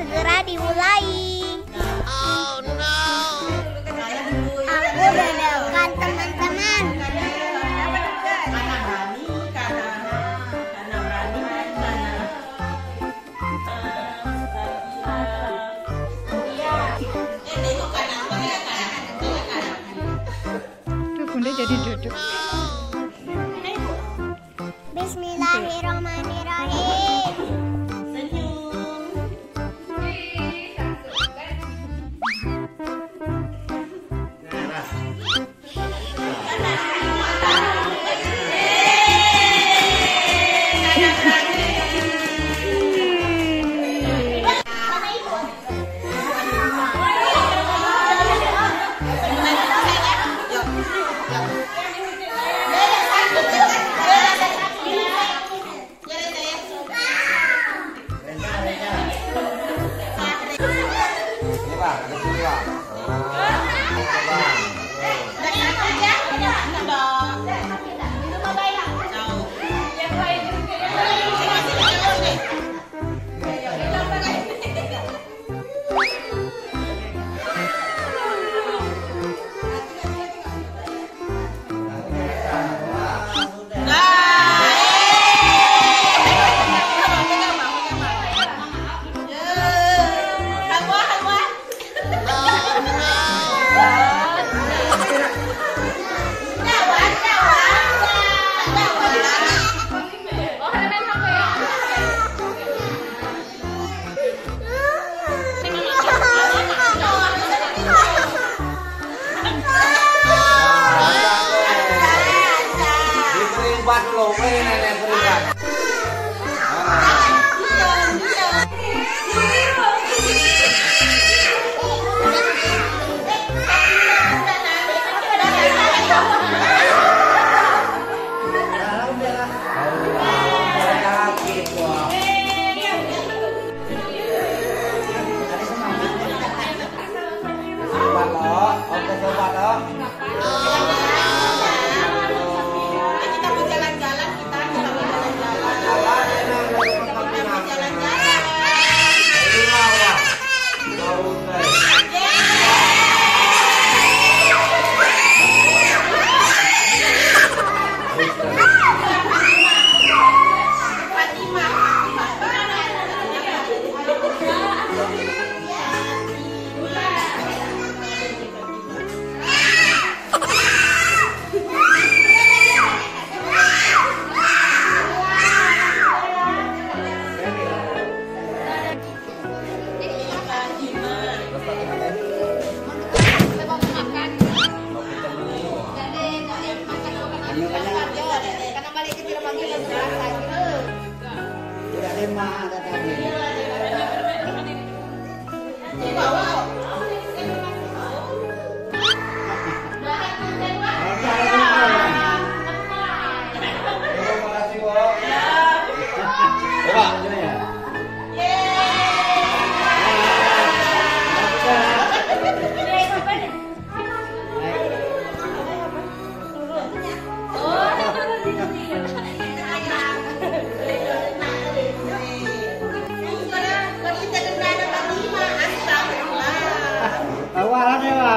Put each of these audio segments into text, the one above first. Segera dimulai. Oh no. Aku doakan teman-teman. Tuh bunda jadi duduk. Bismillahirrahmanirrahim.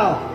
Tchau!